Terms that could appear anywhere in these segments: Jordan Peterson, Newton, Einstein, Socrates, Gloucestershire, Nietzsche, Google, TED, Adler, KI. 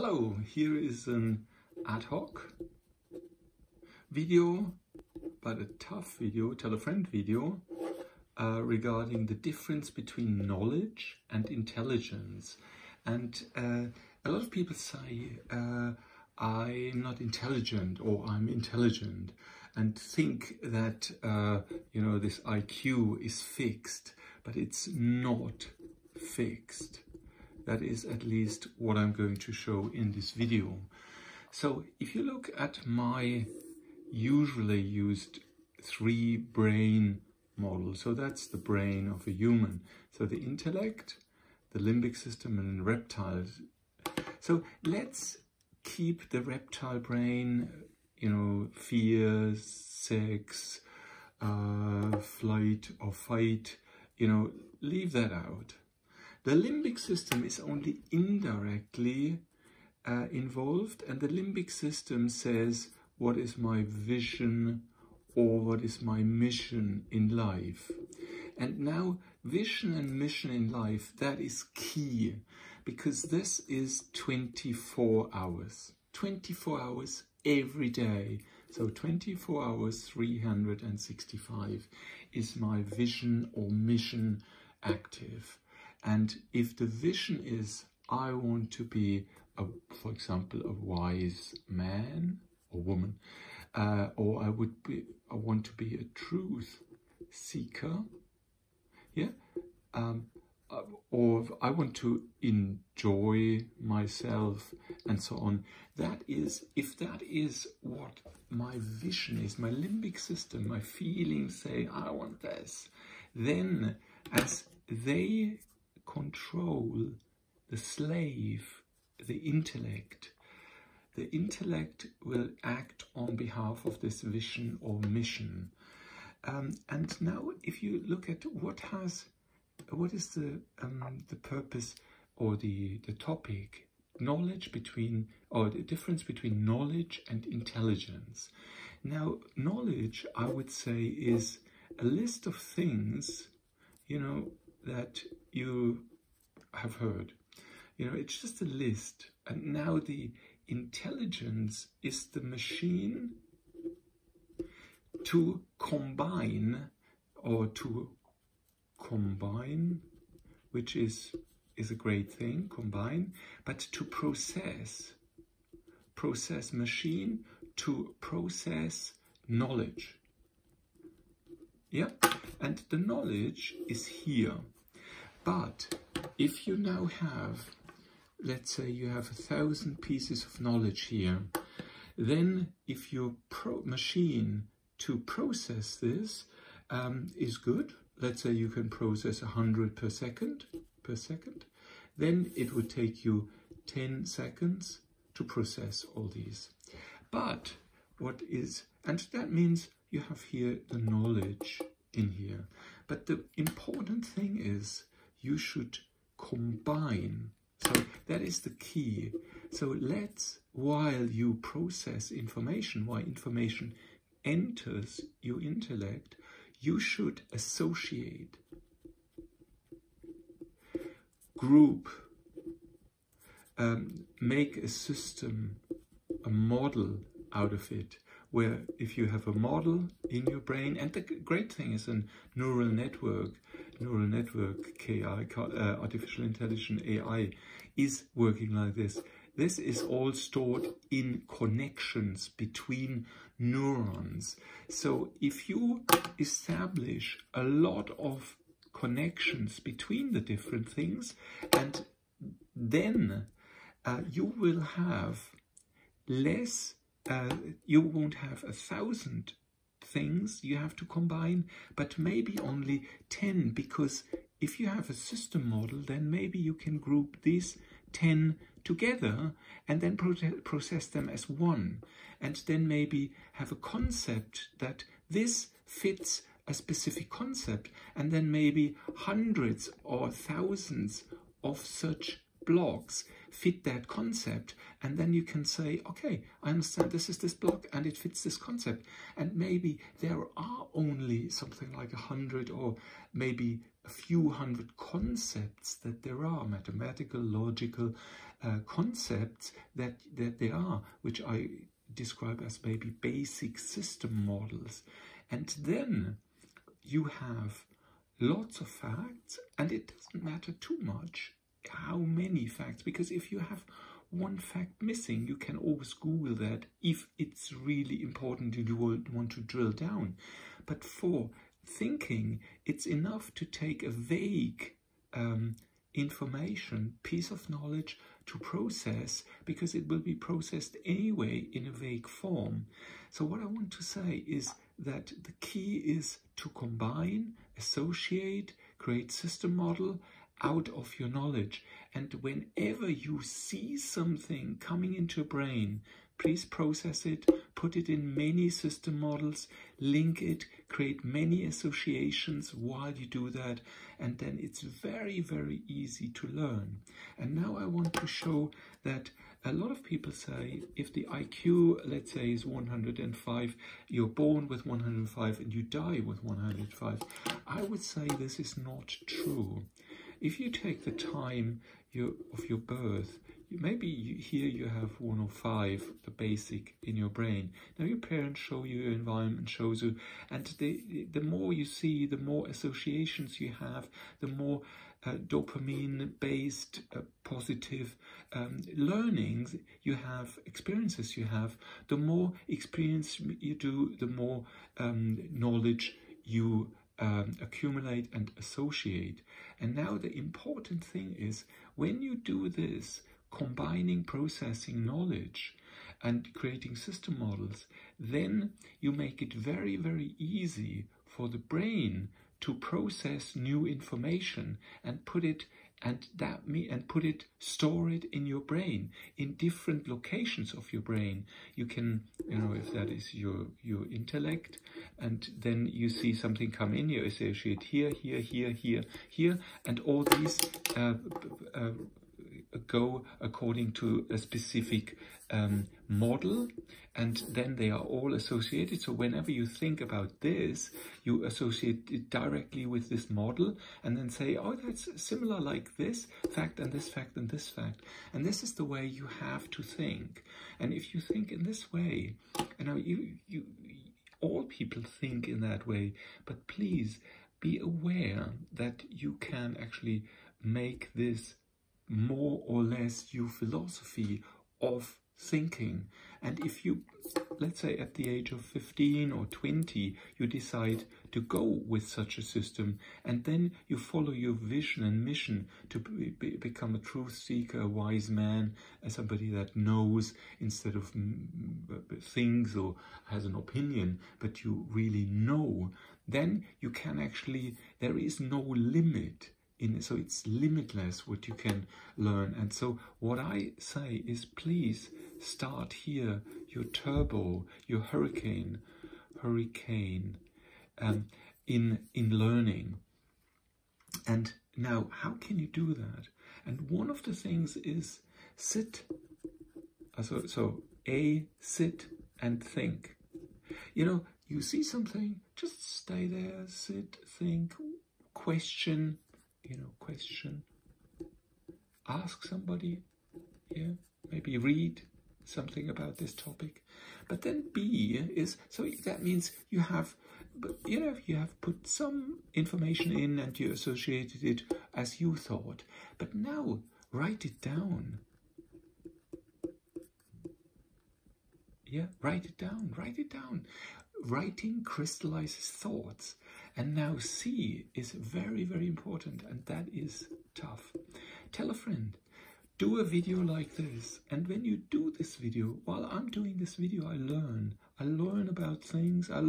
Hello, here is an ad hoc video, but a tough video, tell a friend video, regarding the difference between knowledge and intelligence. And a lot of people say, I'm not intelligent, or I'm intelligent, and think that, you know, this IQ is fixed, but it's not fixed. That is at least what I'm going to show in this video. So if you look at my usually used three brain model, so that's the brain of a human, so the intellect, the limbic system, and reptiles. So let's keep the reptile brain, you know, fear, sex, flight or fight, you know, leave that out. The limbic system is only indirectly involved, and the limbic system says, what is my vision or what is my mission in life? And now vision and mission in life, that is key, because this is 24 hours. 24 hours every day. So 24 hours, 365 is my vision or mission active. And if the vision is, I want to be, for example, a wise man or woman, or I want to be a truth seeker, yeah, or I want to enjoy myself, and so on. That is, if that is what my vision is, my limbic system, my feelings say, I want this, then as they control the slave, the intellect will act on behalf of this vision or mission. And now, if you look at what is the purpose or the topic, knowledge between, or the difference between knowledge and intelligence. Now, knowledge, I would say, is a list of things, you know, that you have heard. You know, it's just a list. And now the intelligence is the machine to combine, or to combine, which is a great thing, combine, but to process machine to process knowledge. Yeah, and the knowledge is here. But if you now have, let's say you have 1,000 pieces of knowledge here, then if your machine to process this is good, let's say you can process 100 per second, then it would take you 10 seconds to process all these. But what is, and that means you have here the knowledge in here. But the important thing is you should combine. So that is the key. So let's, while you process information, while information enters your intellect, you should associate, group, make a system, a model out of it, where if you have a model in your brain, and the great thing is a neural network, KI, artificial intelligence, AI, is working like this. This is all stored in connections between neurons. So if you establish a lot of connections between the different things, and then you will have less, you won't have 1,000 things you have to combine, but maybe only 10, because if you have a system model, then maybe you can group these 10 together and then process them as one, and then maybe have a concept that this fits a specific concept, and then maybe hundreds or thousands of such blocks fit that concept, and then you can say, okay, I understand this is this block and it fits this concept, and maybe there are only something like 100 or maybe a few hundred concepts that there are, mathematical, logical concepts that there are, which I describe as maybe basic system models. And then you have lots of facts, and it doesn't matter too much how many facts, because if you have one fact missing, you can always Google that if it's really important and you want to drill down. But for thinking, it's enough to take a vague information, piece of knowledge to process, because it will be processed anyway in a vague form. So what I want to say is that the key is to combine, associate, create system model out of your knowledge. And whenever you see something coming into your brain, please process it, put it in many system models, link it, create many associations while you do that, and then it's very, very easy to learn. And now I want to show that a lot of people say if the IQ, let's say, is 105, you're born with 105 and you die with 105. I would say this is not true. If you take the time of your birth, here you have 105, the basic in your brain. Now your parents show you, your environment shows you, and the more you see, the more associations you have, the more dopamine-based positive learnings you have, experiences you have. The more experience you do, the more knowledge you accumulate and associate. And now the important thing is, when you do this, combining, processing knowledge and creating system models, then you make it very, very easy for the brain to process new information and put it store it in your brain, in different locations of your brain. You can, if that is your intellect, and then you see something come in, you associate here, here, here, here, here, and all these go according to a specific model, and then they are all associated. So whenever you think about this, you associate it directly with this model and then say, oh, that's similar like this fact and this fact and this fact. And this is the way you have to think. And if you think in this way, and now all people think in that way, but please be aware that you can actually make this more or less your philosophy of thinking. And if you, let's say at the age of 15 or 20, you decide to go with such a system, and then you follow your vision and mission to become a truth seeker, a wise man, somebody that knows instead of things or has an opinion, but you really know, then you can actually, there is no limit. So it's limitless what you can learn. And so what I say is, please start here, your turbo, your hurricane in learning. And now, how can you do that? And one of the things is sit. Sit and think. You see something, just stay there, sit, think, question. Question, ask somebody, maybe read something about this topic. But then B is, so that means you have, you have put some information in and you associated it as you thought. But now write it down. Write it down. Writing crystallizes thoughts. And now C is very, very important, and that is tough. Tell a friend, do a video like this. And when you do this video, while I'm doing this video, I learn about things. I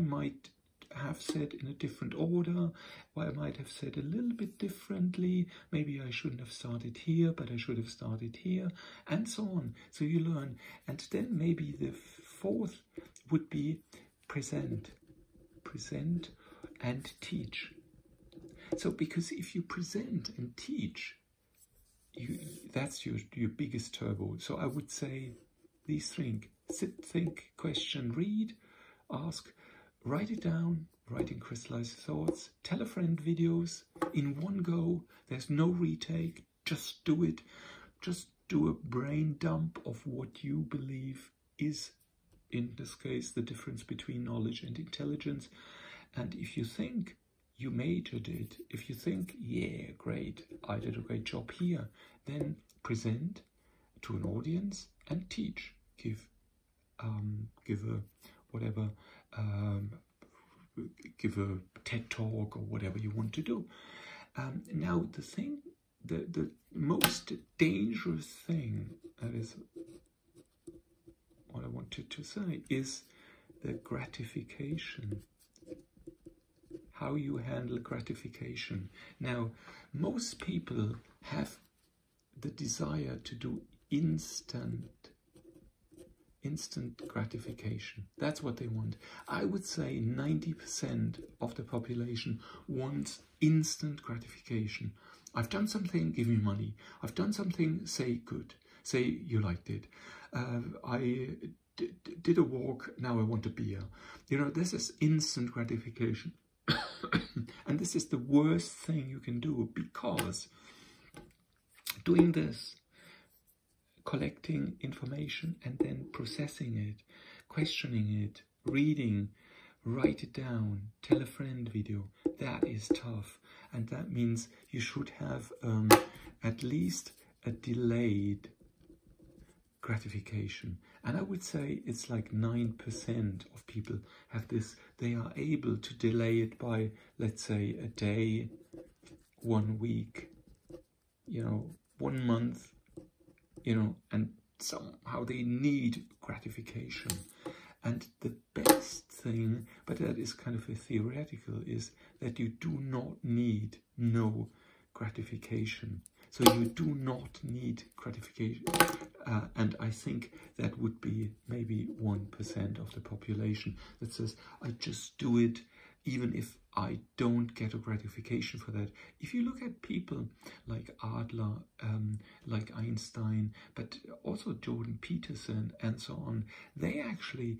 might have said in a different order, or I might have said a little bit differently. Maybe I shouldn't have started here, but I should have started here, and so on. So you learn. And then maybe the fourth would be present and teach. So because if you present and teach, that's your biggest turbo. So I would say these things: sit, think, question, read, ask, Write it down, write in crystallized thoughts, tell a friend videos in one go. There's no retake. Just do it. Just do a brain dump of what you believe is, in this case, the difference between knowledge and intelligence. And if you think you majored it, if you think, yeah, great, I did a great job here, then present to an audience and teach. Give a TED talk or whatever you want to do. Now the thing, the most dangerous thing, that is what I wanted to say, is the gratification. How you handle gratification. Now, most people have the desire to do instant gratification. That's what they want. I would say 90% of the population wants instant gratification. I've done something, give me money. I've done something, say good. Say you liked it. I did a walk, now I want a beer. You know, this is instant gratification. And this is the worst thing you can do, because doing this, collecting information and then processing it, questioning it, reading, write it down, tell a friend video, that is tough. And that means you should have at least a delayed gratification. And I would say it's like 9% of people have this. They are able to delay it by, let's say, a day, 1 week, you know, 1 month, you know, and somehow they need gratification. And the best thing, but that is kind of a theoretical, is that you do not need no gratification. So you do not need gratification. And I think that would be maybe 1% of the population that says, I just do it, even if I don't get a gratification for that. If you look at people like Adler, like Einstein, but also Jordan Peterson and so on, they actually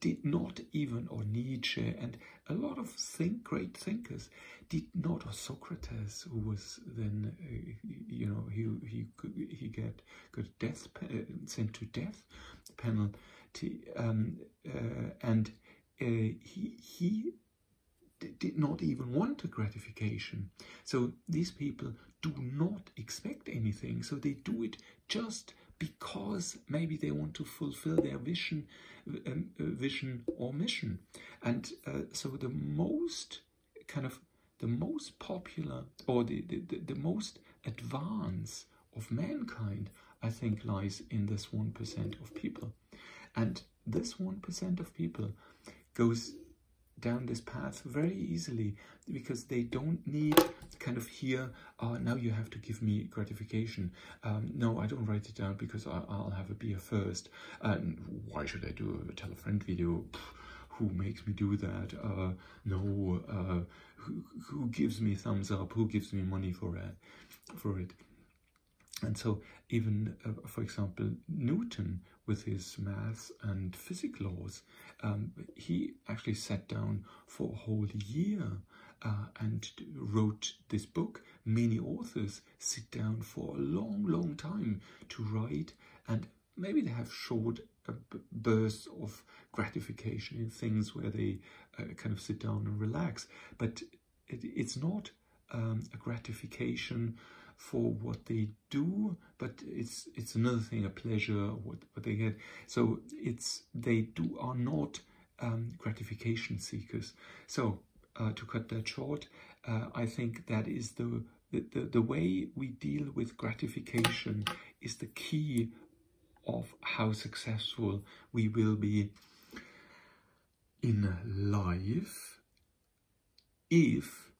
did not even, or Nietzsche, and a lot of great thinkers did not, or Socrates, who was then, you know, he got death, sent to death penalty, and he did not even want a gratification. So these people do not expect anything, so they do it just because maybe they want to fulfill their vision or mission. And so the most popular, or the most advance of mankind, I think, lies in this 1% of people. And this 1% of people goes down this path very easily, because they don't need here, now you have to give me gratification. No, I don't write it down because I'll have a beer first. Why should I do a tell a friend video? Who makes me do that? No, who gives me thumbs up? Who gives me money for it? And so even, for example, Newton, with his maths and physics laws, he actually sat down for a whole year and wrote this book. Many authors sit down for a long, long time to write, and maybe they have short bursts of gratification in things where they sit down and relax. But it's not a gratification for what they do, but it's another thing, a pleasure, what they get. So they are not gratification seekers. So to cut that short, I think that is the way we deal with gratification is the key of how successful we will be in life, if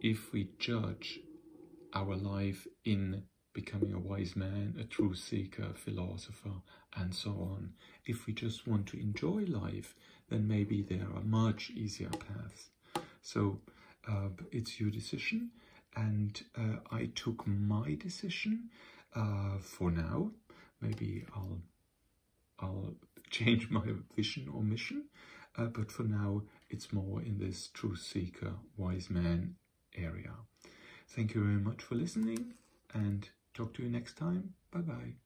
if we judge our life in becoming a wise man, a truth seeker, philosopher, and so on. If we just want to enjoy life, then maybe there are much easier paths. So it's your decision, and I took my decision for now. Maybe I'll change my vision or mission, but for now it's more in this truth seeker, wise man area. Thank you very much for listening, and talk to you next time. Bye bye.